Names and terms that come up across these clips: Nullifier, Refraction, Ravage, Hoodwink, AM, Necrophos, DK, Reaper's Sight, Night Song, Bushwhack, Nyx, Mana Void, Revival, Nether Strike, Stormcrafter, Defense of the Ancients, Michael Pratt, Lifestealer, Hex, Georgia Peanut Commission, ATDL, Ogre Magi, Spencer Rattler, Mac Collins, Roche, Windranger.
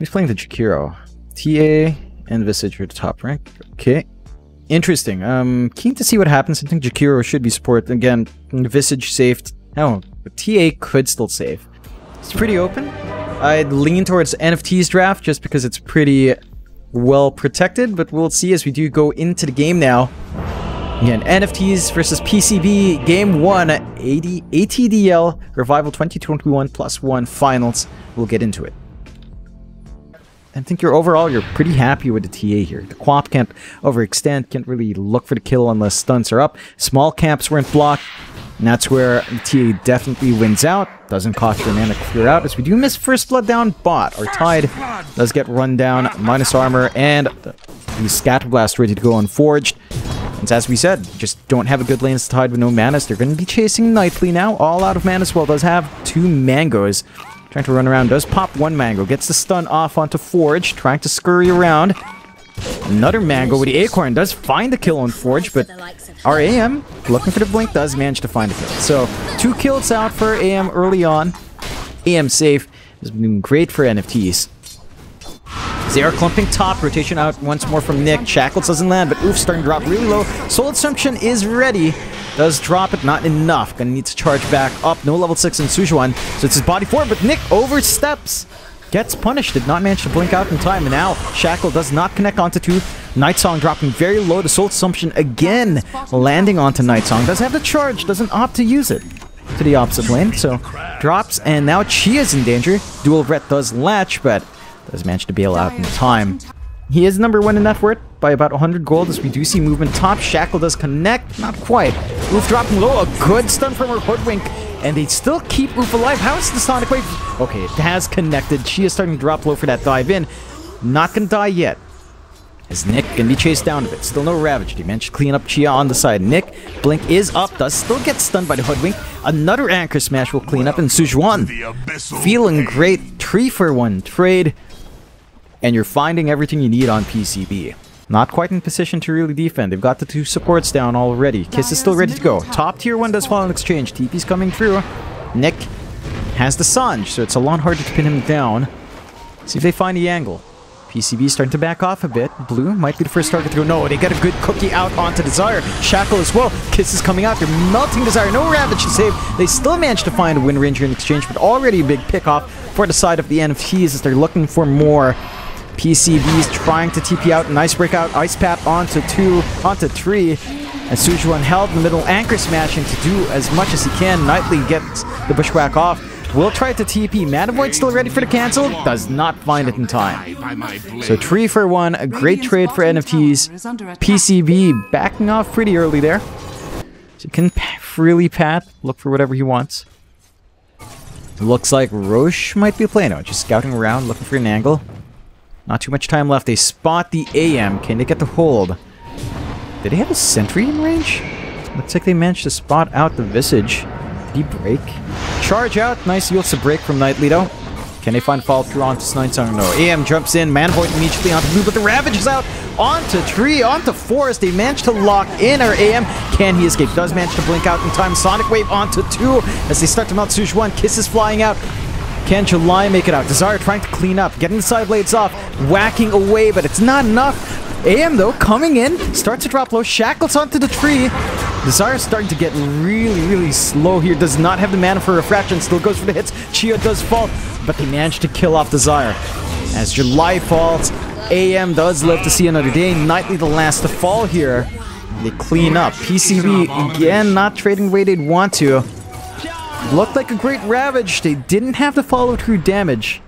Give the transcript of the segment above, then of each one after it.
He's playing the Jakiro. TA and Visage are the top rank. Okay. Interesting. Keen to see what happens. I think Jakiro should be supported. Again, Visage saved. Oh, but TA could still save. It's pretty open. I'd lean towards NFTs draft just because it's pretty well protected, but we'll see as we do go into the game now. Again, NFTs versus PCB, game one, ATDL, Revival 2021 +1 finals. We'll get into it. I think overall you're pretty happy with the TA here. The Quap can't overextend, can't really look for the kill unless stunts are up. Small camps weren't blocked, and that's where the TA definitely wins out. Doesn't cost your mana clear out, as we do miss First Blood down bot. Our Tide does get run down, minus armor, and the Scatterblast ready to go on Forged. And as we said, just don't have a good lane to Tide with no manas. They're going to be chasing Knightly now, all out of mana as well. Does have two mangoes. Trying to run around, does pop one mango, gets the stun off onto Forge, trying to scurry around. Another mango with the acorn does find the kill on Forge, but our AM, looking for the blink, does manage to find a kill. So, two kills out for AM early on. AM safe has been great for NFTs. They are clumping top, rotation out once more from Nick. Shackles doesn't land, but oof, starting to drop really low. Soul Assumption is ready. Does drop it, not enough. Gonna need to charge back up. No level 6 in Sujuan, so it's his body forward, but Nick oversteps. Gets punished, did not manage to blink out in time, and now Shackle does not connect onto two. Night Song dropping very low to Soul Assumption again, landing onto Night Song. Does have the charge, doesn't opt to use it. To the opposite lane, so drops, and now Chi is in danger. Dual Ret does latch, but does manage to bail out in time. He is number one in net worth by about 100 gold as we do see movement top. Shackle does connect, not quite. Oof dropping low, a good stun from her Hoodwink, and they still keep Oof alive. How is the Sonic Wave? Okay, it has connected. She is starting to drop low for that dive in. Not gonna die yet. As Nick gonna be chased down a bit. Still no Ravage. He managed to clean up Chia on the side. Nick, blink is up, does still get stunned by the Hoodwink. Another Anchor Smash will clean up, and Sujuan feeling great. 3-for-1 trade, and you're finding everything you need on PCB. Not quite in position to really defend. They've got the two supports down already. Kiss is still ready to go. Top tier 1 does fall in exchange. TP's coming through. Nick has the Sanj, so it's a lot harder to pin him down. See if they find the angle. PCB starting to back off a bit. Blue might be the first target to go. No, they get a good cookie out onto Desire. Shackle as well. Kiss is coming out. They're melting Desire. No Ravage to save. They still managed to find a Windranger in exchange, but already a big pickoff for the side of the NFTs as they're looking for more. PCBs trying to TP out. Nice breakout. Ice Pap onto two, onto three. And Sujuan held in the middle. Anchor smashing to do as much as he can. Knightly gets the Bushwhack off. Will try to TP. Mana Void still ready for the cancel. Does not find it in time. So 3-for-1, a great trade for NFTs. PCB backing off pretty early there. So you can freely pat, look for whatever he wants. Looks like Roche might be playing out. Just scouting around, looking for an angle. Not too much time left. They spot the AM. Can they get the hold? Did they have a sentry in range? Looks like they managed to spot out the Visage. Did he break? Charge out. Nice yields to break from Knightly though. Can they find follow through onto Night Song? No. AM jumps in. Mana Void immediately onto blue, but the Ravage is out. Onto tree, onto forest. They managed to lock in our AM. Can he escape? Does manage to blink out in time. Sonic Wave onto two as they start to melt Sujuan. Kisses flying out. Can July make it out? Desire trying to clean up, getting the side blades off, whacking away, but it's not enough. AM though, coming in, starts to drop low, Shackles onto the tree. Desire starting to get really slow here, does not have the mana for refraction, still goes for the hits. Chia does fall, but they manage to kill off Desire. As July falls, AM does live to see another day. Knightly the last to fall here. They clean up. PCB again not trading the way they'd want to. Looked like a great Ravage. They didn't have to follow through damage.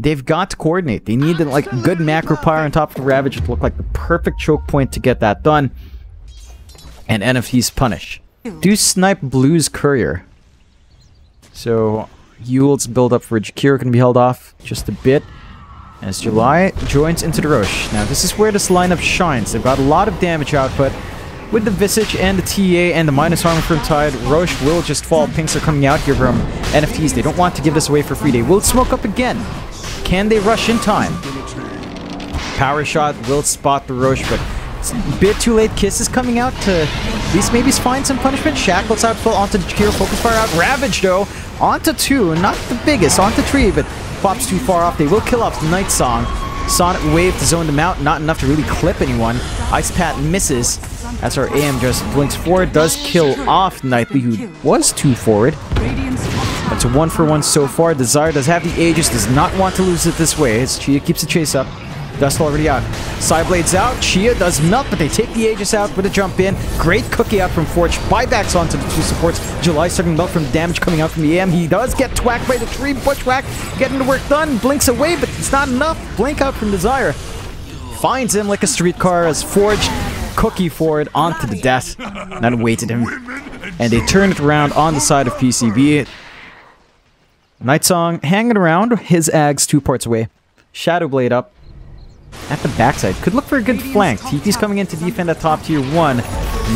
They've got to coordinate. They needed like good macro power on top of the Ravage. It looked like the perfect choke point to get that done. And NFTs punish. Do snipe Blue's Courier. So Yule's build up for Jakiro can be held off just a bit. As July joins into the Roche. Now this is where this lineup shines. They've got a lot of damage output. With the Visage and the TA and the minus armor from Tide, Roche will just fall. Pinks are coming out here from NFTs. They don't want to give this away for free. They will smoke up again. Can they rush in time? Power shot will spot the Roche, but it's a bit too late. Kiss is coming out to at least maybe find some punishment. Shackles out full onto Jakiro. Focus fire out. Ravage though. Onto two. Not the biggest. Onto three, but pops too far off. They will kill off Night Song. Sonic Wave to zone them out. Not enough to really clip anyone. Ice Pat misses. That's our AM just blinks forward. Does kill off Knightly, who was too forward. That's a 1-for-1 so far. Desire does have the Aegis. Does not want to lose it this way. As Chia keeps the chase up. Dust already out. Psyblade's out. Chia does melt, but they take the Aegis out with a jump in. Great cookie out from Forge. Buybacks onto the two supports. July starting melt from damage coming out from the AM. He does get twacked by the tree. Bushwhack getting the work done. Blinks away, but it's not enough. Blink out from Desire. Finds him like a streetcar as Forge cookie forward onto the death. And that waited him. And they turn it around on the side of PCB. Night Song hanging around. His ag's 2 parts away. Shadow Blade up. At the backside. Could look for a good flank. TT's coming in to defend at top tier 1.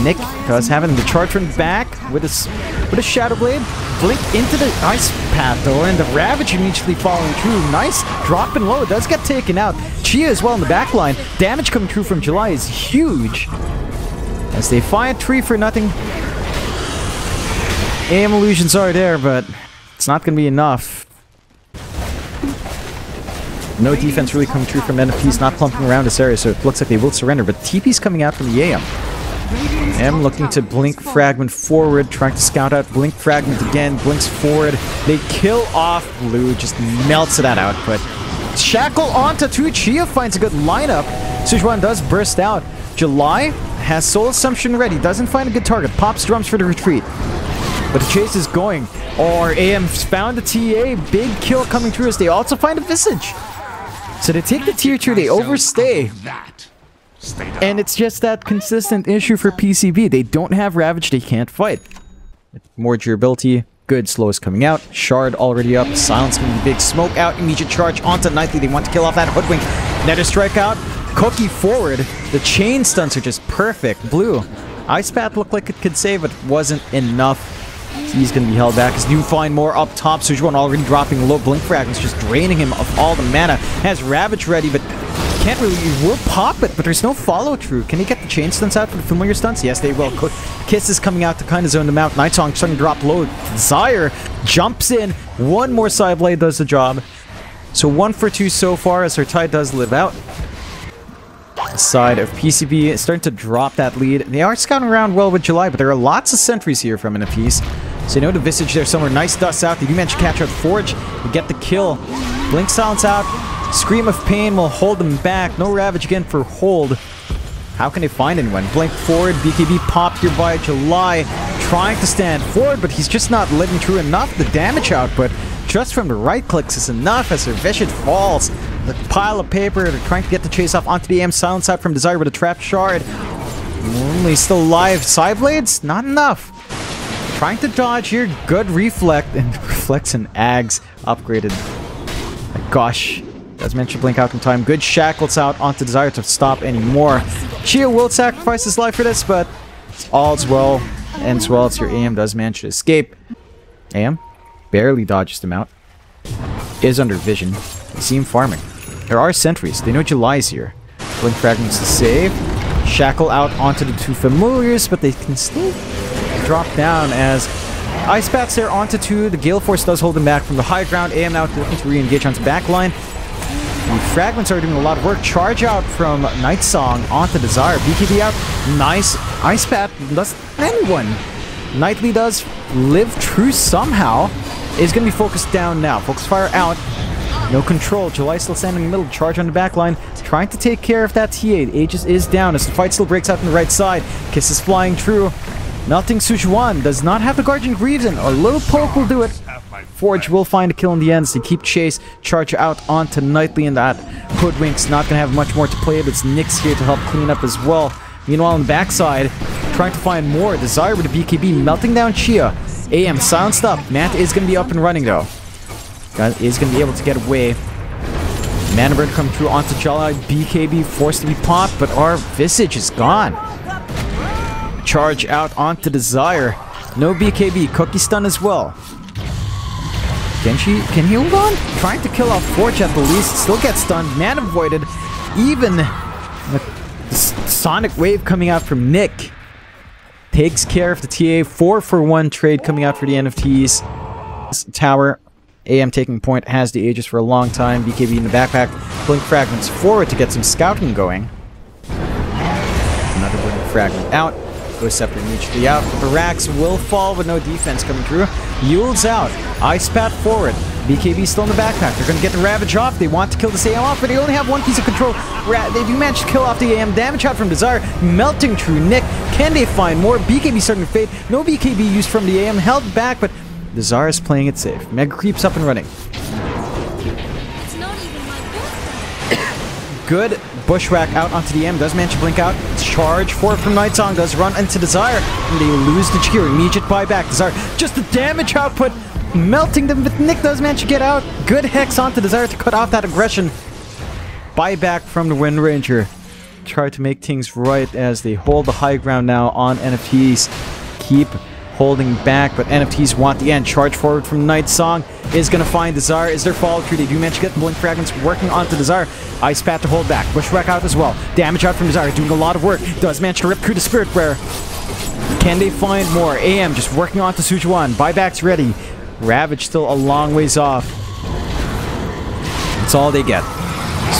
Nick does have him the charge run back with a Shadow Blade. Blink into the ice path though, and the Ravage immediately following through. Nice drop and low. Does get taken out. Chia as well in the back line. Damage coming through from July is huge. As they find tree for nothing. AM illusions are there, but it's not going to be enough. No defense really coming through from NFTs, not clumping around this area, so it looks like they will surrender, but TP's coming out from the AM. AM looking to blink fragment forward, trying to scout out blink fragment again, blinks forward. They kill off blue, just melts that out, but Shackle onto 2, Chia finds a good lineup. Sichuan does burst out. July has Soul Assumption ready, doesn't find a good target, pops drums for the retreat. But the chase is going. Or AM's found the TA, big kill coming through as they also find a Visage. So they take the tier 2, they overstay. And it's just that consistent issue for PCB. They don't have Ravage, they can't fight. More durability, good slows coming out. Shard already up, silence from the big smoke out, immediate charge onto Knightly. They want to kill off that Hoodwink. Nether Strike out, cookie forward. The chain stunts are just perfect. Blue, Ice Path looked like it could save, but wasn't enough. He's going to be held back as you find more up top. Sujuan already dropping low. Blink fragments just draining him of all the mana. Has Ravage ready, but can't really... He will pop it, but there's no follow-through. Can he get the chain stunts out for the familiar stunts? Yes, they will. Kiss is coming out to kind of zone them out. Night Song starting to drop low. Desire jumps in. One more side blade does the job. So 1-for-2 so far as her tie does live out. Side of PCB is starting to drop that lead. They are scouting around well with July, but there are lots of sentries here from NFTs. So you know the Visage there somewhere. Nice dust out. They do manage to catch out Forge. They get the kill. Blink silence out. Scream of Pain will hold them back. No Ravage again for hold. How can they find anyone? Blink forward. BKB popped here by July. Trying to stand forward, but he's just not letting through enough. The damage output just from the right clicks is enough as her Visage falls. The pile of paper, they're trying to get the chase off onto the AM. Silence out from Desire with a trap shard. Only still alive. Psyblades? Not enough. Trying to dodge here. Good reflect. And reflects and ags upgraded. My gosh. Does manage to blink out in time. Good shackles out onto Desire to stop anymore. Chia will sacrifice his life for this, but all's well. Ends well as your AM does manage to escape. AM barely dodges them out. Is under vision. They see him farming. There are sentries. They know July is here. Blink fragments to save. Shackle out onto the 2 familiars, but they can still drop down as Ice Bats there onto 2. The Gale Force does hold them back from the high ground. AM now looking to re-engage onto back line. The fragments are doing a lot of work. Charge out from Night Song onto Desire. BKB out. Nice. Ice Bat does anyone. Knightly does live true somehow. Is going to be focused down now. Focus fire out. No control. July still standing in the middle. Charge on the back line. Trying to take care of that TA. Aegis is down as the fight still breaks out on the right side. Kiss is flying through. Nothing. Sujuan does not have the Guardian Reason. A little poke will do it. Forge will find a kill in the end as they keep chase. Charge out onto Knightly and that Hoodwink's not going to have much more to play, but it's Nyx here to help clean up as well. Meanwhile on the backside, trying to find more. Desire with the BKB melting down Chia. AM silenced up. Matt is going to be up and running though. Guy is going to be able to get away. Mana Burn come through onto July. BKB forced to be popped, but our Visage is gone. Charge out onto Desire. No BKB. Cookie stun as well. Can he hold on? Trying to kill off Forge at the least. Still gets stunned. Mana voided. Even the Sonic Wave coming out from Nick. Takes care of the TA. 4-for-1 trade coming out for the NFTs. Tower AM taking point, has the Aegis for a long time. BKB in the backpack, pulling fragments forward to get some scouting going. Another wooden fragment out. Goes separate mutually out. The Rax will fall with no defense coming through. Yule's out. Ice Pat forward. BKB still in the backpack. They're going to get the Ravage off. They want to kill this AM off, but they only have one piece of control. They do manage to kill off the AM. Damage out from Desire. Melting through Nick. Can they find more? BKB starting to fade. No BKB used from the AM. Held back, but Desire is playing it safe. Mega Creep's up and running. It's not even my good Bushwhack out onto the AM. Does manage to blink out. Charge forward from Night Song. Does run into Desire. And they lose the Jakiro. Immediate buyback. Desire. Just the damage output. Melting them, but Nick does manage to get out. Good Hex onto Desire to cut off that aggression. Buyback from the Windranger. Try to make things right as they hold the high ground now on NFTs. Keep holding back, but NFTs want the end. Charge forward from Night Song is going to find Desire. Is there follow through? They do manage to get the blink fragments working onto Desire. Ice Pat to hold back. Bushwhack out as well. Damage out from Desire, doing a lot of work. Does manage to rip through the Spirit Wearer. Can they find more? AM just working onto Sujuan. Buyback's ready. Ravage still a long ways off. That's all they get.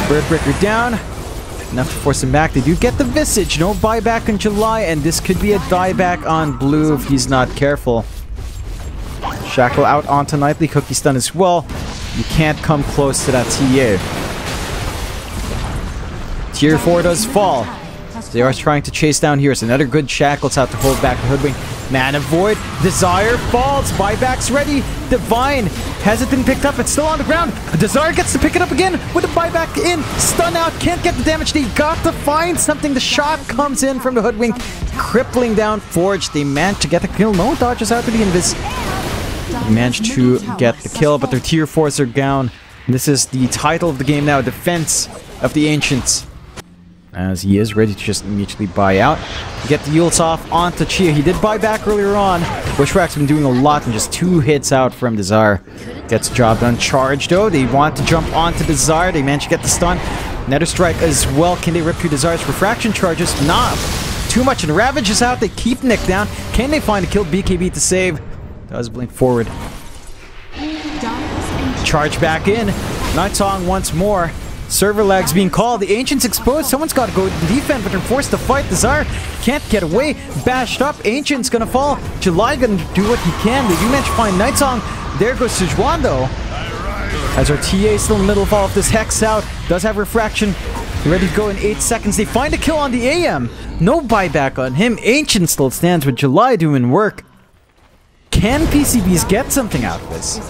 Spirit Breaker down. Enough to force him back. They do get the Visage. No buyback in July, and this could be a dieback on Blue if he's not careful. Shackle out onto Nightly. Cookie stun as well. You can't come close to that TA. Tier 4 does fall. They are trying to chase down here. It's another good Shackles out to hold back the Hoodwink. Mana Void. Desire falls. Buyback's ready. Divine. Has it been picked up? It's still on the ground. Desire gets to pick it up again with the buyback in. Stun out. Can't get the damage. They got to find something. The shot comes in from the Hoodwink. Crippling down Forge. They managed to get the kill. No dodges out to the Invis. They managed to get the kill, but their tier 4s are down. This is the title of the game now. Defense of the Ancients. As he is ready to just immediately buy out. Get the Yules off onto Chia. He did buy back earlier on. Bushwhack's been doing a lot and just 2 hits out from Desire. Gets job done. Charge though. They want to jump onto Desire. They manage to get the stun. Nether Strike as well. Can they rip through Desire's refraction charges? Nah. Too much. And Ravage is out. They keep Nick down. Can they find a kill? BKB to save. Does blink forward. Charge back in. Night Song once more. Server lag's being called. The Ancients exposed. Someone's got to go defend, but they're forced to fight. Desire can't get away. Bashed up. Ancient's gonna fall. July gonna do what he can. They do manage to find Night Song. There goes Sujuan though. As our TA still in the middle of all of this. Hex out. Does have refraction. Ready to go in 8 seconds. They find a kill on the AM. No buyback on him. Ancient still stands with July doing work. Can PCBs get something out of this?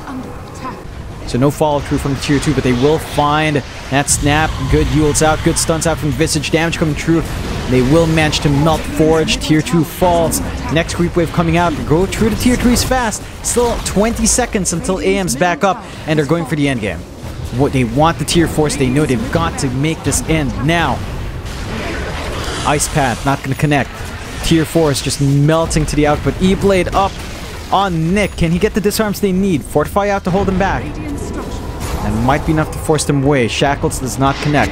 So no follow-through from the Tier 2, but they will find that snap. Good Yule's out, good stuns out from Visage. Damage coming true. They will manage to melt Forge. Tier 2 falls. Next creep wave coming out. Go through the Tier 3s fast. Still 20 seconds until AM's back up, and they're going for the end game. What they want the Tier 4s, they know they've got to make this end now. Ice Path, not going to connect. Tier 4s just melting to the output. E-Blade up on Nick. Can he get the disarms they need? Fortify out to hold him back. That might be enough to force them away. Shackles does not connect.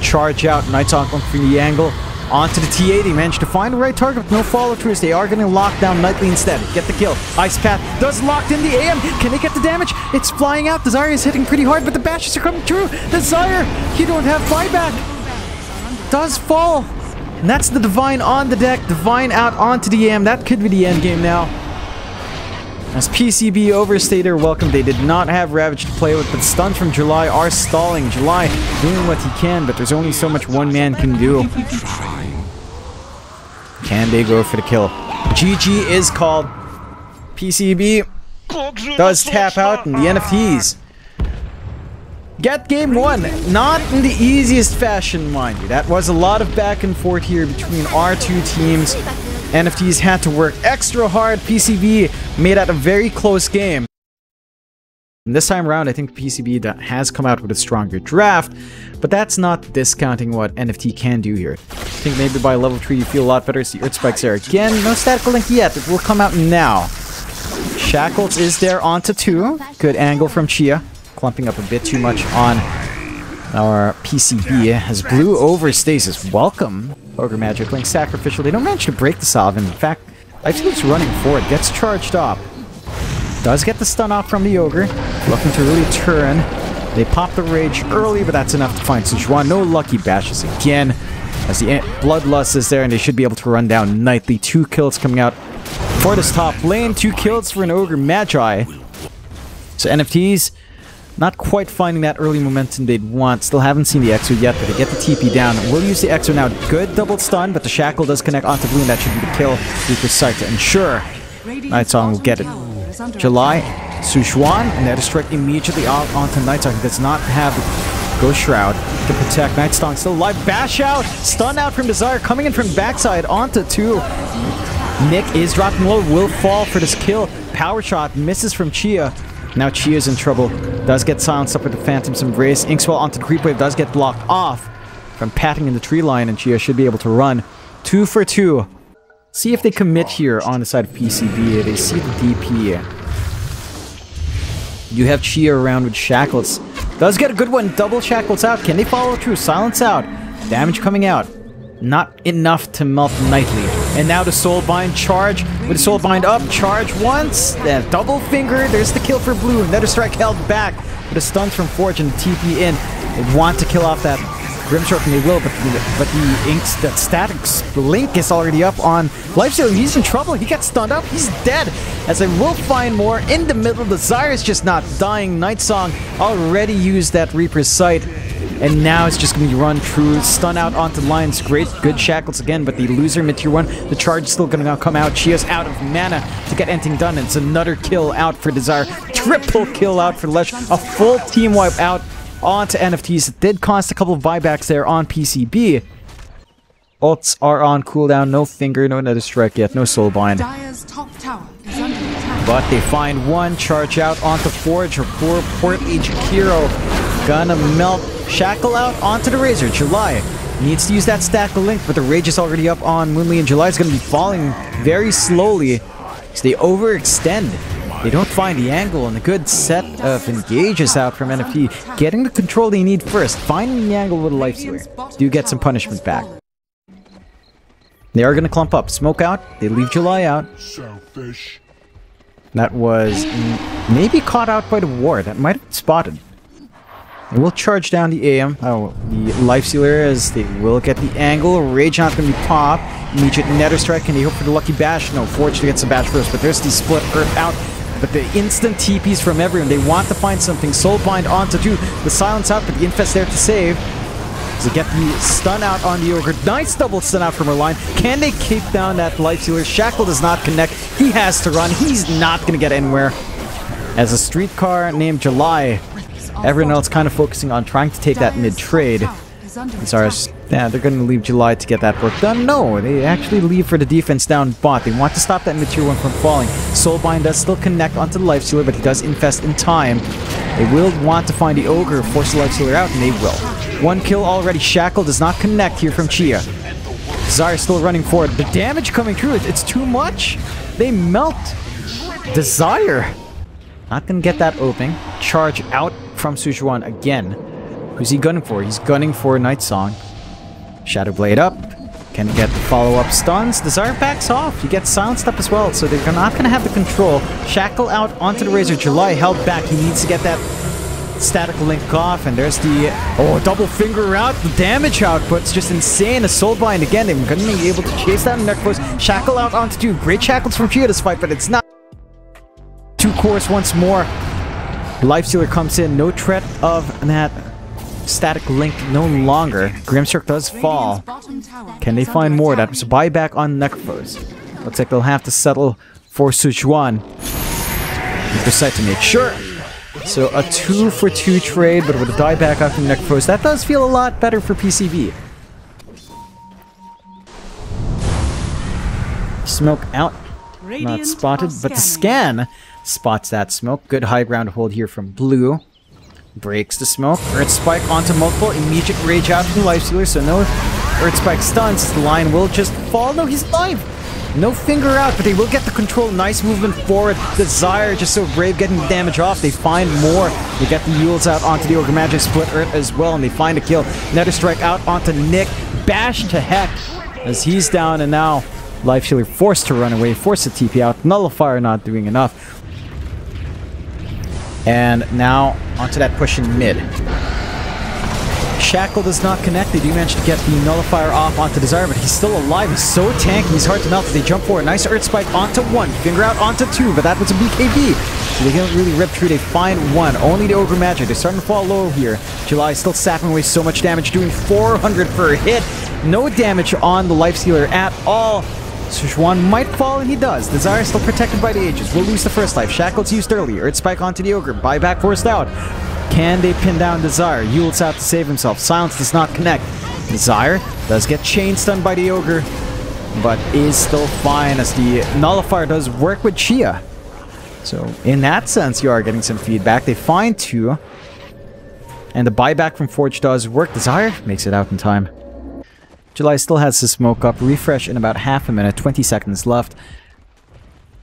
Charge out. Night Song going from the angle. Onto the TA. They managed to find the right target with no follow-throughs. They are going to lock down Nightly instead. Get the kill. Ice Path does locked in the AM. Can they get the damage? It's flying out. Desire is hitting pretty hard, but the bashes are coming through. Desire, you don't have buyback. Does fall. And that's the Divine on the deck. Divine out onto the AM. That could be the end game now. As PCB overstayed their welcome, they did not have Ravage to play with, but stuns from July are stalling. July doing what he can, but there's only so much one man can do. Can they go for the kill? GG is called. PCB does tap out in the NFTs. Get game one, not in the easiest fashion, mind you. That was a lot of back and forth here between our two teams. NFTs had to work extra hard. PCB made out a very close game. And this time around, I think PCB has come out with a stronger draft, but that's not discounting what NFT can do here. I think maybe by level 3 you feel a lot better. See Earth Spikes there again. No Static Link yet. It will come out now. Shackles is there onto 2. Good angle from Chia. Clumping up a bit too much on our PCB as Blue overstays his welcome. Ogre Magic Link sacrificial. They don't manage to break the Sovereign. In fact, Ice keeps running forward. Gets charged up. Does get the stun off from the Ogre. Looking to really turn. They pop the Rage early, but that's enough to find Sichuan. No lucky bashes again, as the Bloodlust is there, and they should be able to run down Knightly. 2 kills coming out for this top lane. 2 kills for an Ogre Magi. So NFTs, not quite finding that early momentum they'd want. Still haven't seen the Exo yet, but they get the TP down. We'll use the Exo now. Good double stun, but the Shackle does connect onto Blue, and that should be the kill. We decide to ensure Night Song will get it. July, Sichuan, and Nether Strike immediately onto Night Song. He does not have Ghost Shroud to protect. Night Song still alive. Bash out, stun out from Desire, coming in from backside onto 2. Nick is dropping low, will fall for this kill. Power shot misses from Chia. Now Chia's in trouble. Does get silenced up with the Phantoms Embrace. Inkswell onto Creepwave, does get blocked off from patting in the tree line, and Chia should be able to run. 2 for 2. See if they commit here on the side of PCB. They see the DP. You have Chia around with Shackles. Does get a good one. Double Shackles out. Can they follow through? Silence out. Damage coming out. Not enough to melt Knightly. And now the Soulbind charge. With the Soulbind up, charge once. Then double finger. There's the kill for Blue. Nether Strike held back. With a stun from Forge and TP in. They want to kill off that Grimshark, and they will, but the that Static Link is already up on Lifestealing. He's in trouble. He got stunned up. He's dead. As they will find more in the middle. Desire is just not dying. Night Song already used that Reaper's Sight. And now it's just going to be run through, stun out onto Lions. Great, good Shackles again, but the loser mid-tier 1, the charge is still going to come out. Chia's out of mana to get anything done, and it's another kill out for Desire. Triple kill out for Lesh. A full team wipe out onto NFTs. It did cost a couple of buybacks there on PCB. Ults are on cooldown. No Finger, no Nether Strike yet, no Soulbind. But they find one charge out onto Forge, or poor Port Age Hero. Gonna melt Shackle out onto the Razor. July needs to use that Static Link, but the Rage is already up on Moonly, and July is gonna be falling very slowly. So they overextend. They don't find the angle, and a good set of engages out from NFT. Getting the control they need first. Finding the angle with a Lifestealer. Do get some punishment back. They are gonna clump up. Smoke out. They leave July out. Selfish. That was maybe caught out by the ward. That might have spotted. They will charge down the AM. Oh, the Lifestealer, as they will get the angle. Rage not going to be popped. Immediate Nether Strike, and they hope for the lucky bash. No, Forge to get some bash first, but there's the split Earth out. But the instant TPs from everyone. They want to find something. Soulbind on to 2. The silence out, but the Infest there to save. So get the stun out on the Ogre. Nice double stun out from her line. Can they keep down that Lifestealer? Shackle does not connect. He has to run. He's not going to get anywhere. As a streetcar named July. Everyone else kind of focusing on trying to take that mid-trade. Yeah, they're going to leave July to get that work done. No, they actually leave for the defense down bot. They want to stop that mid-tier 1 from falling. Soulbind does still connect onto the Lifestealer, but he does Infest in time. They will want to find the Ogre, force the Lifestealer out, and they will. One kill already. Shackle does not connect here from Chia. Desire still running forward. The damage coming through, it's too much. They melt Desire. Not going to get that opening. Charge out from Sichuan again. Who's he gunning for? He's gunning for Night Song. Shadow Blade up. Can get the follow-up stuns. Desire backs off. He gets silenced up as well, so they're not going to have the control. Shackle out onto the Razor. July held back. He needs to get that Static Link off, and there's the... Oh, double finger out. The damage output's just insane. A Soulbind again. They're going to be able to chase that neck close. Shackle out onto 2. Great Shackles from Chia this fight, but it's not... 2 course once more. Lifestealer comes in, no threat of that Static Link no longer. Grimshark does fall. Can they find more? That was a buyback on Necrophos. Looks like they'll have to settle for Sichuan. Decide to make sure. So a 2 for 2 trade, but with a dieback out from Necrophos. That does feel a lot better for PCB. Smoke out. Not spotted, but the scan spots that smoke. Good high ground hold here from Blue. Breaks the smoke. Earth Spike onto multiple. Immediate Rage out from Lifestealer, so no Earth Spike stuns. The line will just fall. No, he's alive. No Finger out, but they will get the control. Nice movement forward. Desire just so brave, getting the damage off. They find more. They get the Yules out onto the Ogre Magi. Split Earth as well, and they find a kill. Nether Strike out onto Nick. Bash to heck as he's down, and now Lifestealer forced to run away, forced to TP out. Nullifier not doing enough. And now onto that push in mid. Shackle does not connect. They do manage to get the Nullifier off onto Desire, but he's still alive. He's so tanky. He's hard to melt as they jump forward. Nice Earth Spike onto one. Finger out onto two, but that was a BKB. So they don't really rip through. They find one. Only the Ogre Magi. They're starting to fall low here. July still sapping away so much damage, doing 400 per hit. No damage on the Lifestealer at all. Sichuan might fall, and he does. Desire still protected by the Aegis. Will lose the first life. Shackle's used early. Earth Spike onto the Ogre. Buyback forced out. Can they pin down Desire? Yule's out to save himself. Silence does not connect. Desire does get chain stunned by the Ogre, but is still fine as the Nullifier does work with Chia. So in that sense, you are getting some feedback. They find two, and the buyback from Forge does work. Desire makes it out in time. July still has his smoke up. Refresh in about half a minute, 20 seconds left.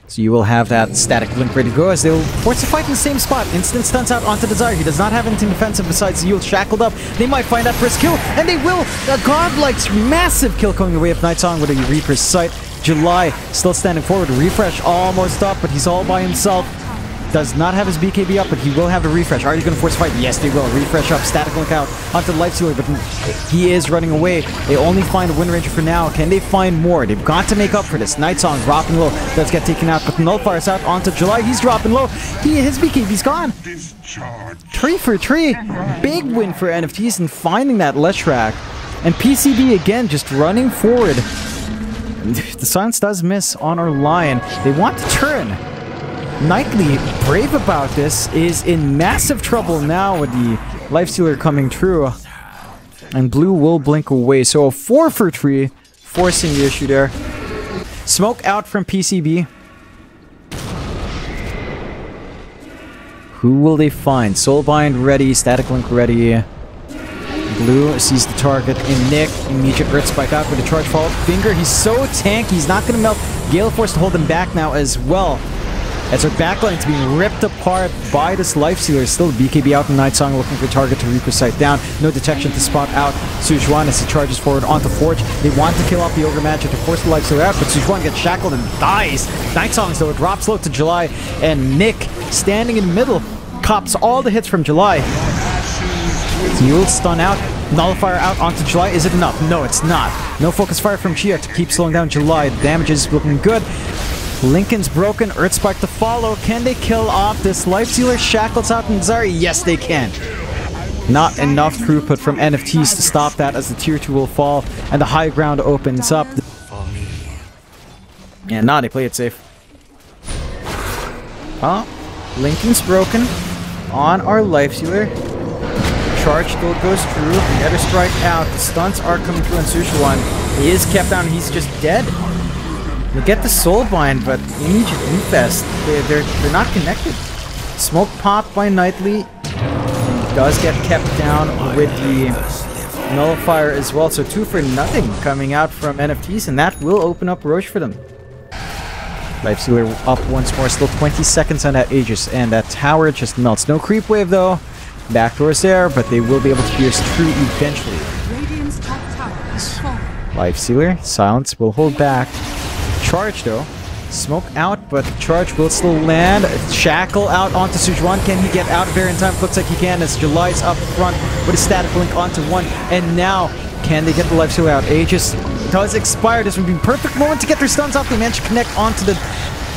So you will have that Static Link ready to go as they will force a fight in the same spot. Instant stuns out onto Desire. He does not have anything defensive besides Yule shackled up. They might find that first kill, and they will! The Godlike's massive kill coming away of Night Song with a Reaper's Sight. July still standing forward. Refresh almost up, but he's all by himself. Does not have his BKB up, but he will have a refresh. Are they going to force a fight? Yes, they will. Refresh up, Static Link out onto the Lifestealer, but he is running away. They only find a Windranger for now. Can they find more? They've got to make up for this. Night Song dropping low. Does get taken out, but Nullfire's out onto July. He's dropping low. His BKB's gone. Tree for tree. Big win for NFTs and finding that Leshrac. And PCB again just running forward. The silence does miss on our Lion. They want to turn. Knightly, brave about this, is in massive trouble now with the Lifestealer coming through. And blue will blink away, so a 4 for 3, forcing the issue there. Smoke out from PCB. Who will they find? Soulbind ready, Static Link ready. Blue sees the target in Nick. Immediate Earth Spike out with a charge follow. Finger, he's so tanky, he's not going to melt. Gale Force to hold him back now as well. As our backline is being ripped apart by this Lifestealer. Still BKB out in Night Song looking for target to Reaper's Sight down. No detection to spot out Sichuan as he charges forward onto Forge. They want to kill off the Ogre Magi to force the Lifestealer out, but Sichuan gets shackled and dies. Night Song, though, drops low to July, and Nick, standing in the middle, cops all the hits from July. Yule stun out. Nullifier out onto July. Is it enough? No, it's not. No focus fire from Chia to keep slowing down July. The damage is looking good. Lincoln's broken, Earth Spike to follow. Can they kill off this Lifestealer? Shackles out and Zari. Yes, they can. Not enough throughput from NFTs to stop that as the tier 2 will fall and the high ground opens up. And now they play it safe. Oh, Lincoln's broken on our Lifestealer. Charge still goes through. The other strike out. The stunts are coming through on Sushuan. He is kept down. He's just dead. They get the Soulbind, but immediate Infest. They're not connected. Smoke pop by Knightly. Does get kept down with the Nullifier as well. So 2 for 0 coming out from NFTs, and that will open up Roche for them. Lifestealer up once more. Still 20 seconds on that Aegis, and that tower just melts. No creep wave though. Backdoors there, but they will be able to pierce through eventually. Lifestealer, silence will hold back. Charge though. Smoke out, but charge will still land. Shackle out onto Sichuan. Can he get out of there in time? Looks like he can as July's up front with a Static Link onto one. And now, can they get the Lifestealer out? Aegis does expire. This would be a perfect moment to get their stuns off. They managed to connect onto the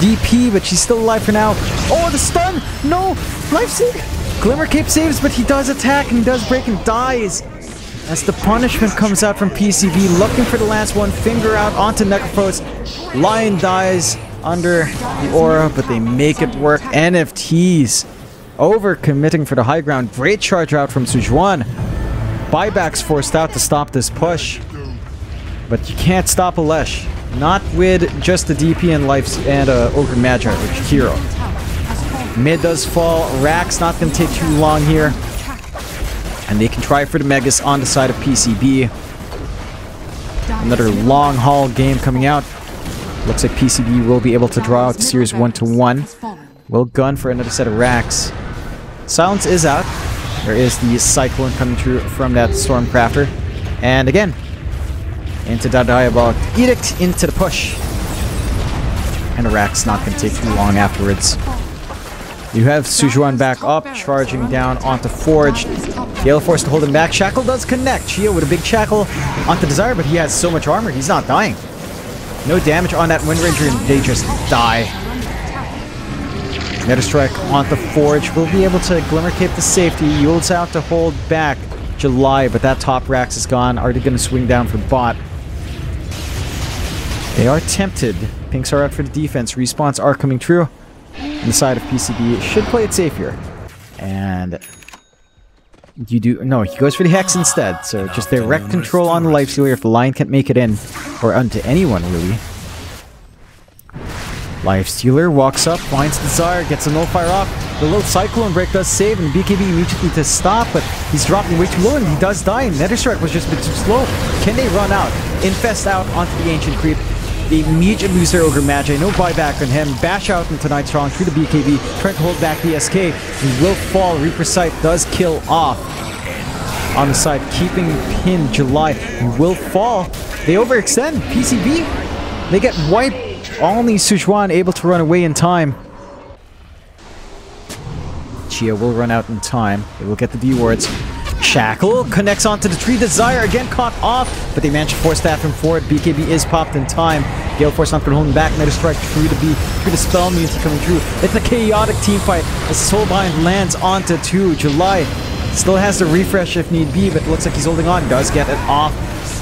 DP, but she's still alive for now. Oh, the stun! No! Lifestealer! Glimmer Cape saves, but he does attack and he does break and dies. As the punishment comes out from PCB, looking for the last one, Finger out onto Necrophos. Lion dies under the aura, but they make it work. NFTs overcommitting for the high ground. Great charge out from Sichuan. Buybacks forced out to stop this push. But you can't stop a Lesh. Not with just the DP and Life and Ogre Magi with Jakiro. Mid does fall. Rack's not going to take too long here. And they can try for the Megas on the side of PCB. Another long haul game coming out. Looks like PCB will be able to draw out the series 1-1. Will gun for another set of racks. Silence is out. There is the Cyclone coming through from that Stormcrafter. And again, into that Diabolic Edict, into the push. And the rack's not going to take too long afterwards. You have Sujuan back up, charging down onto Forge. Gale Force to hold him back. Shackle does connect. Chia with a big Shackle onto Desire, but he has so much armor, he's not dying. No damage on that Windranger, and they just die. Nether Strike onto Forge. We'll be able to Glimmer Cape to safety. Yule's out to hold back July, but that top Rax is gone. Already going to swing down for bot. They are tempted. Pinks are out for the defense. Respawns are coming true. On the side of PCB, should play it safe here. And you do... No, he goes for the Hex instead. So just direct control on the lifestealer if the Lion can't make it in. Or onto anyone, really. Lifestealer walks up, finds Desire, gets a Nullifier off. The low Cyclone Break does save, and BKB immediately to stop, but he's dropping way too low, and he does die, and Nether Strike was just a bit too slow. Can they run out? Infest out onto the Ancient Creep. They immediately lose their Ogre Magi, no buyback on him, bash out into Night Song through the BKB, trying to hold back the SK, he will fall, Reaper Sight does kill off. On the side, keeping pinned July, he will fall, they overextend, PCB, they get wiped, only Sujuan able to run away in time. Chia will run out in time, they will get the D-wards. Shackle connects onto the tree. Desire again caught off, but they managed to force staff him forward. BKB is popped in time. Gale Force not going to hold him back. Nether Strike through the B, through the spell immunity coming through. It's a chaotic team fight as Soulbind lands onto 2. July still has the refresh if need be, but looks like he's holding on. Does get it off.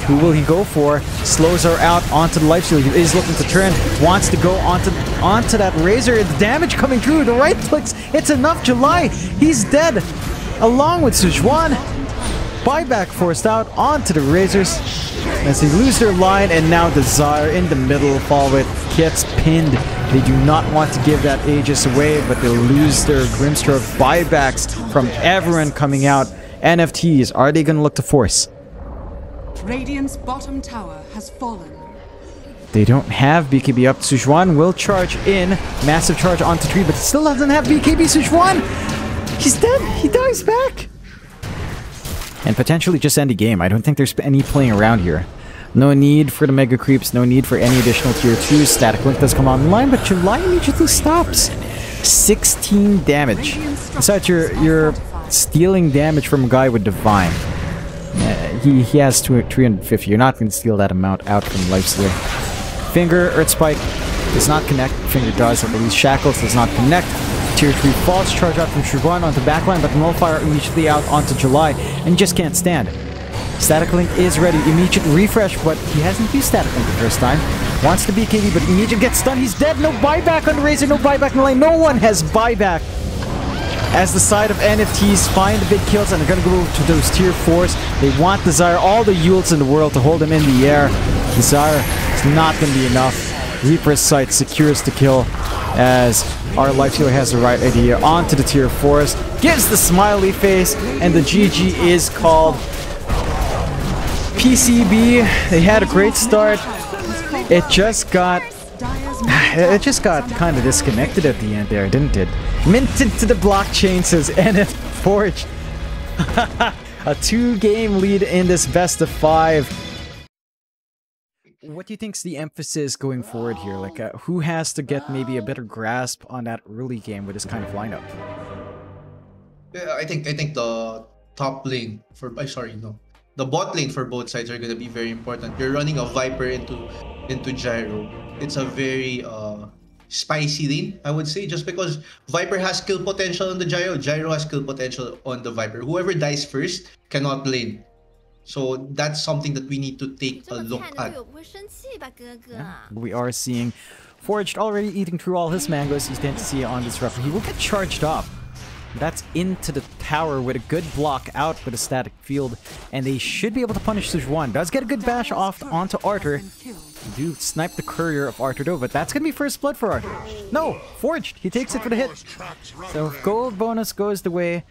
Who will he go for? Slows her out onto the lifesteal. He is looking to turn. Wants to go onto that Razor. The damage coming through. The right clicks. It's enough. July, he's dead. Along with Sujuan, buyback forced out onto the Razors as they lose their line, and now Desire in the middle, Fallwith gets pinned. They do not want to give that Aegis away, but they lose their Grimstroke buybacks from everyone coming out. NFTs, are they going to look to force? Radiant's bottom tower has fallen. They don't have BKB up. Sujuan will charge in, massive charge onto tree, but still doesn't have BKB. Sujuan! He's dead! He dies back! And potentially just end the game. I don't think there's any playing around here. No need for the Mega Creeps, no need for any additional Tier 2. Static Link does come online, but July immediately stops. 16 damage. Besides, you're stealing damage from a guy with Divine. He has 350. You're not going to steal that amount out from Lifestealer. Finger, Earth Spike does not connect. Finger does, at least Shackles does not connect. Tier 3 false charge out from Sujuan onto backline, but Nullifier immediately out onto July, and he just can't stand. Static Link is ready, immediate refresh, but he hasn't used Static Link the first time. Wants the BKB, but immediate gets stunned, he's dead, no buyback on the Razor, no buyback in the lane, no one has buyback. As the side of NFTs find the big kills, and they're going to go to those Tier 4s, they want Desire, all the Yules in the world to hold him in the air. Desire is not going to be enough. Reaper's Sight secures the kill as our lifestealer has the right idea. Onto the Tier 4s, gives the smiley face, and the GG is called. PCB, they had a great start. It just got kind of disconnected at the end there, didn't it? Minted to the blockchain, says NF Forge. A 2-game lead in this best of 5. What do you think's the emphasis going forward here? Like, who has to get maybe a better grasp on that early game with this kind of lineup? Yeah, I think the top lane for the bot lane for both sides are going to be very important. You're running a Viper into Gyro. It's a very spicy lane, I would say, just because Viper has kill potential on the Gyro, Gyro has kill potential on the Viper. Whoever dies first cannot lane. So that's something that we need to take a look at. Yeah, we are seeing Forged already eating through all his mangoes. He's going to see on this rougher. He will get charged up. That's into the tower with a good block out with a static field. And they should be able to punish Sujuan. Does get a good bash off onto Arthur. Do snipe the courier of Arthur though, but that's going to be first blood for Arthur. No! Forged! He takes it for the hit. So gold bonus goes the way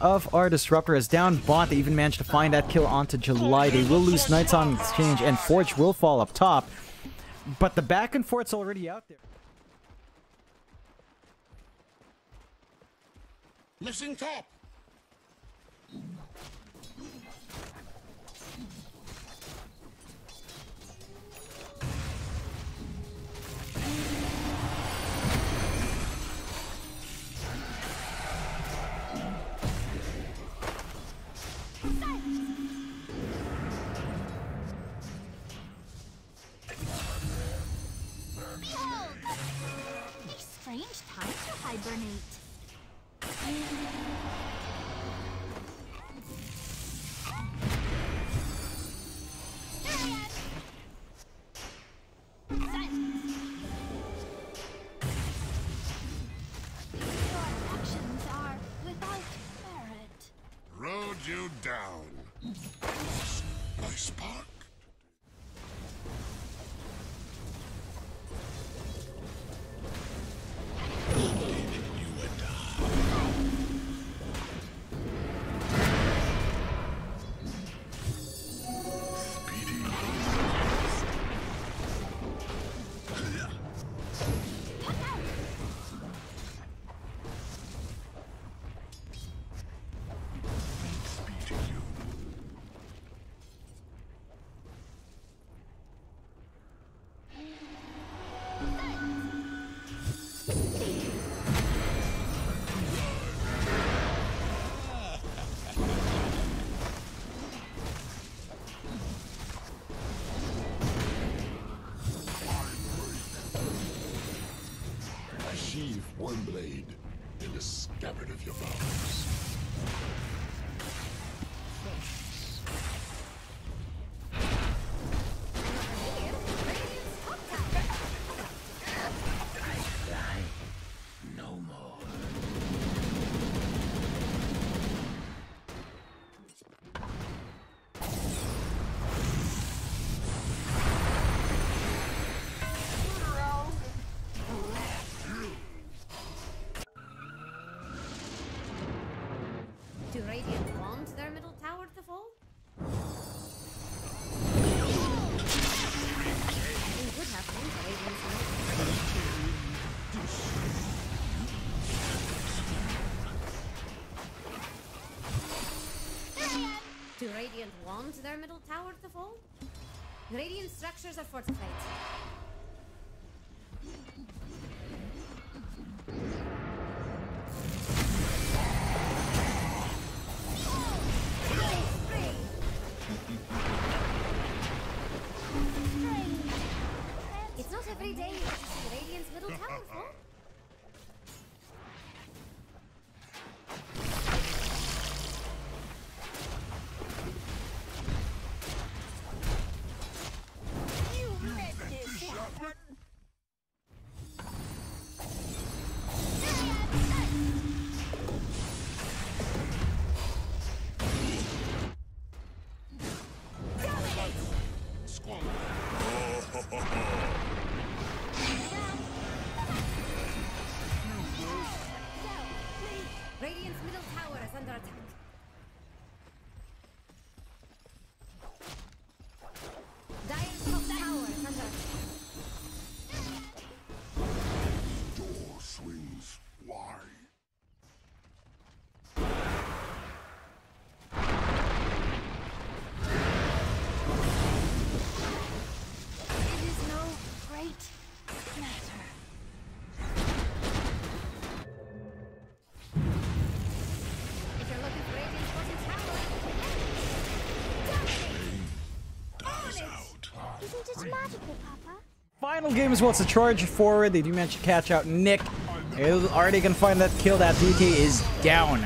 of our Disruptor as down bot. They even managed to find that kill onto July. They will lose Night Song exchange, and Forge will fall up top. But the back and forth's already out there. Missing top. you down. My spark. One blade in the scabbard of your bones. Radiant wand their middle tower to fall. Radiant structures are fortified. It's not every day you see Radiant's middle tower fall. Final game is what's a charge forward. They do manage to catch out Nick. Already gonna find that kill. That DK is down.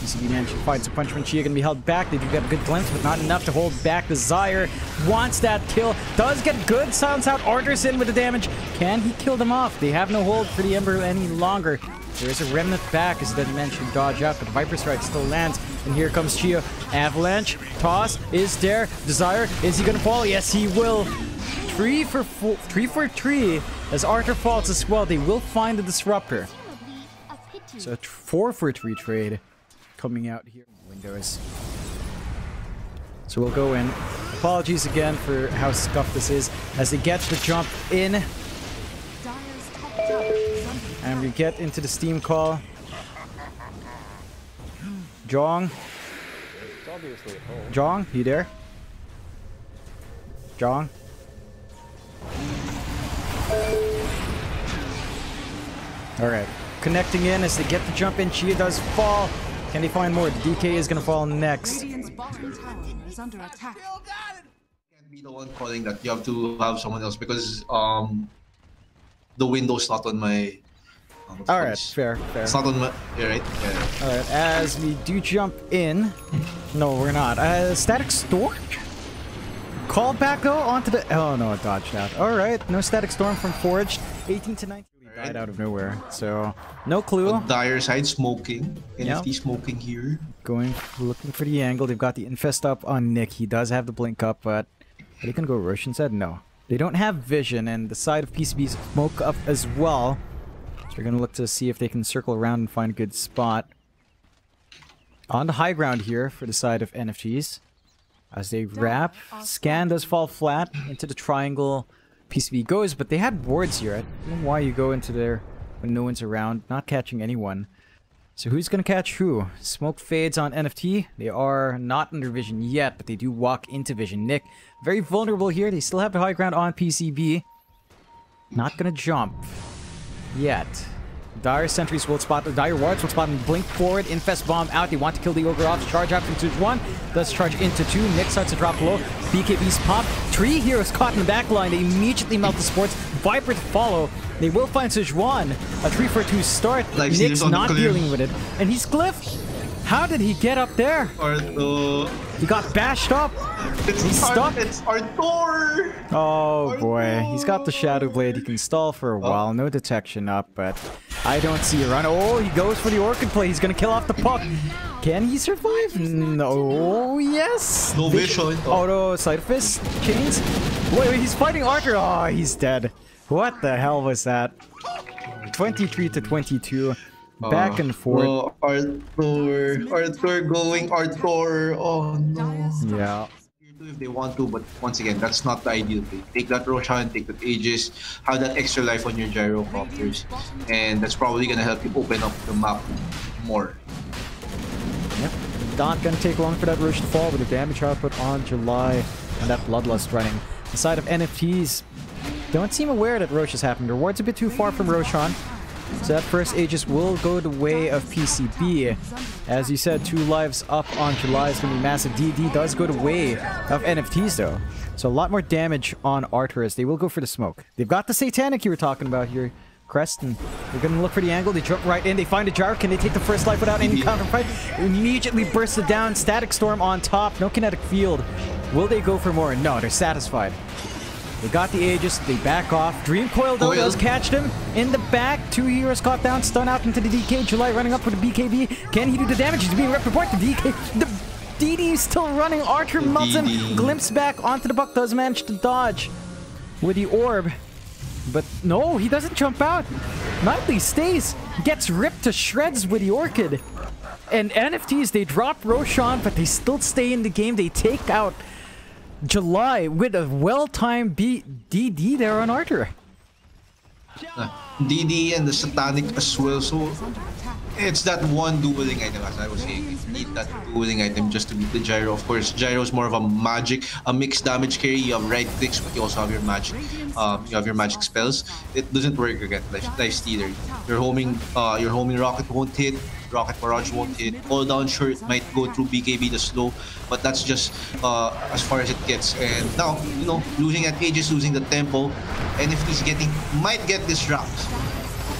PCB managed to find some punch when Chia can be held back. They do get a good glimpse, but not enough to hold back. Desire wants that kill. Does get good sounds out. Orders in with the damage. Can he kill them off? They have no hold for the Ember any longer. There is a remnant back as the dimension dodge out, but Viper Strike still lands. And here comes Chia. Avalanche. Toss is there. Desire. Is he gonna fall? Yes, he will. 3 for 3 as Arthur falls as well. They will find the disruptor. So a 4 for 3 trade coming out here. Windows. So we'll go in. Apologies again for how scuffed this is as they get the jump in. And we get into the steam call. Jong. Jong, you there? Jong? Alright, connecting in as they get the jump in. Chia does fall. Can they find more? DK is gonna fall next. Radiant's bottom tower is under attack. Can't be the one calling that. You have to have someone else because the window's not on my. Alright, fair. It's not on my. Yeah, right? Yeah. Alright, as we do jump in. No, we're not. Static Storm? Call back though onto the. Oh no, it dodged out. Alright, no Static Storm from Forge. 18 to 19. Right. Died out of nowhere, so no clue. On Dire side smoking. NFT smoking here. going, looking for the angle. They've got the Infest up on Nick. He does have the Blink up, but are they going to go Roche instead? No. They don't have Vision, and the side of PCB's smoke up as well. So they're going to look to see if they can circle around and find a good spot. On the high ground here for the side of NFTs. As they wrap, Scan does fall flat into the triangle. PCB goes, but they had wards here. I don't know why you go into there when no one's around, not catching anyone. So who's going to catch who? Smoke fades on NFT. They are not under vision yet, but they do walk into vision. Nick, very vulnerable here. They still have the high ground on PCB. Not going to jump yet. Dire sentries will spot, the dire wards will spot, and blink forward. Infest bomb out. They want to kill the ogre off. Charge out into one. Does charge into two. Nick starts to drop low. BKB's pop. Three heroes caught in the back line. They immediately melt the sports. Viper to follow. They will find Sejuan. A 3-4-2 start. Like, Nick's not dealing with it. And he's cliffed. How did he get up there? Arthur. He got bashed up. He's stuck. It's Arthur. Oh boy. He's got the Shadow Blade. He can stall for a while. No detection up, but I don't see a run. Oh, he goes for the Orchid play. He's going to kill off the puck. Can he survive? No. Yes. No visual. Auto side fist. Chains. Wait, he's fighting Arthur. Oh, he's dead. What the hell was that? 23 to 22. Back and forth. Oh, Arthur going Arthur. Oh no. Yeah. If they want to, but once again, that's not the ideal thing. Take that Roshan, take that Aegis, have that extra life on your gyrocopters, and that's probably gonna help you open up the map more. Yep. Not gonna take long for that Roche to fall with the damage output on July and that Bloodlust running. The side of NFTs don't seem aware that Roche has happened. Reward's a bit too far from Roshan. So that first Aegis will go the way of PCB. As you said, 2 lives up on July is going to be massive. DD does go the way of NFTs though. So a lot more damage on Arturus. They will go for the smoke. They've got the Satanic you were talking about here, Creston. They're going to look for the angle. They jump right in. They find a gyro. Can they take the first life without any counter fight? Immediately bursted down. Static Storm on top. No kinetic field. Will they go for more? No, they're satisfied. They got the Aegis, they back off. Dream Coil does catch him in the back. 2 heroes caught down, stun out into the DK. July running up with the BKB. Can he do the damage? He's being ripped apart. The DK, the DD is still running. Archer melts him. Glimpse back onto the buck, does manage to dodge with the orb. But no, he doesn't jump out. Knightley stays, gets ripped to shreds with the Orchid. And NFTs, they drop Roshan, but they still stay in the game. They take out July with a well-timed DD there on Arthur. DD and the Satanic as well, so it's that one dueling item, as I was saying. You need that dueling item just to beat the gyro. Of course, gyro is more of a magic, a mixed damage carry. You have right clicks, but you also have your magic. You have your magic spells. It doesn't work against Lifestealer. Your homing rocket won't hit. Rocket barrage won't hit. All down sure it might go through BKB the slow, but that's just as far as it gets. And now, you know, losing at Aegis, losing the tempo, NFTs might get this round.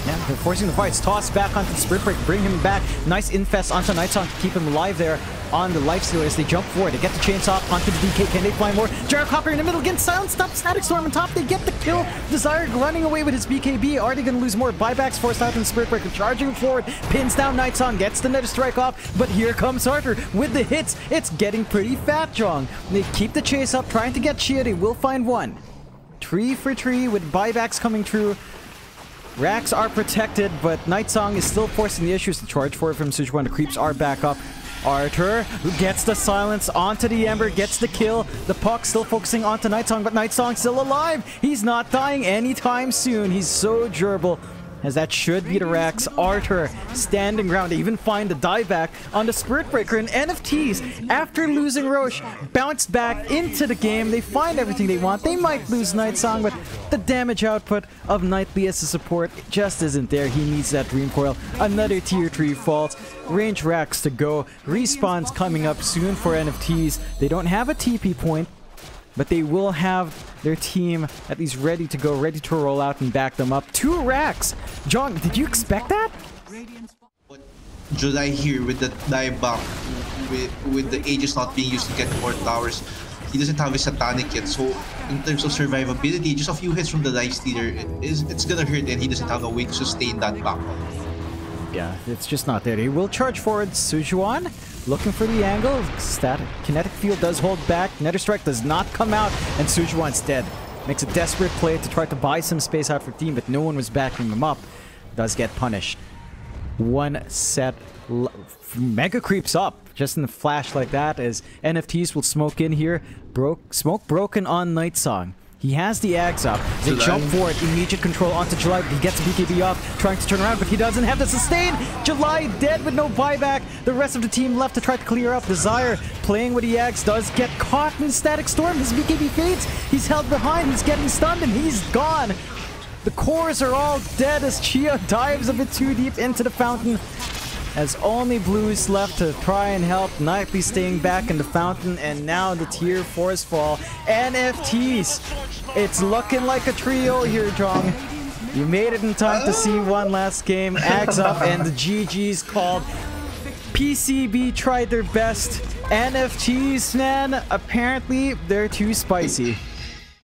Yeah, they're forcing the fights. Toss back onto the Sprint Break, bring him back. Nice Infest onto Night Song to keep him alive there on the Lifestealer as they jump forward. They get the chainsaw onto the DK. Can they find more? Gyrocopter in the middle again. Silence stop. Static Storm on top. They get the kill. Desired running away with his BKB. Are they going to lose more? Buybacks forced out in the Spirit Breaker. Charging forward. Pins down Night Song. Gets the Nether Strike off. But here comes Arthur with the hits. It's getting pretty fat, Jong. They keep the chase up, trying to get Shea. They will find one. Tree for tree with buybacks coming through. Racks are protected, but Night Song is still forcing the issues to charge forward from Sejuan. The creeps are back up. Arthur, who gets the silence onto the Ember, gets the kill. The puck still focusing onto Night Song, but Night Song's still alive. He's not dying anytime soon. He's so durable, as that should be the Rax. Arthur standing ground. They even find the dieback on the Spirit Breaker, and NFTs, after losing Roche, bounce back into the game. They find everything they want. They might lose Night Song, but the damage output of Knightley as a support just isn't there. He needs that Dream Coil. Another tier 3 fault. Range Rax to go. Respawns coming up soon for NFTs. They don't have a TP point, but they will have their team at least ready to go, ready to roll out and back them up. 2 racks! John, did you expect that? July here with the dive back, with the Aegis not being used to get more towers. He doesn't have his Satanic yet, so in terms of survivability, just a few hits from the Lifestealer, it's gonna hurt, and he doesn't have a way to sustain that back. Yeah, it's just not there. He will charge forward Sejuan. Looking for the angle. Static kinetic field does hold back. Nether Strike does not come out, and Sujuwan's dead. Makes a desperate play to try to buy some space out for team, but no one was backing them up. Does get punished. One set. Mega creeps up just in the flash like that as NFTs will smoke in here. Smoke broken on Night Song. He has the Ags up. They jump for it. Immediate control onto July. He gets BKB off, trying to turn around, but he doesn't have the sustain. July dead with no buyback. The rest of the team left to try to clear up. Desire playing with the Ags does get caught in Static Storm. His BKB fades. He's held behind. He's getting stunned, and he's gone. The cores are all dead as Chia dives a bit too deep into the fountain. As only Blue's left to try and help, Knightly staying back in the fountain, and now the tier 4s fall. NFTs! It's looking like a trio here, Jong. You made it in time to see one last game. Ags up and the GG's called. PCB tried their best. NFTs, man, apparently they're too spicy.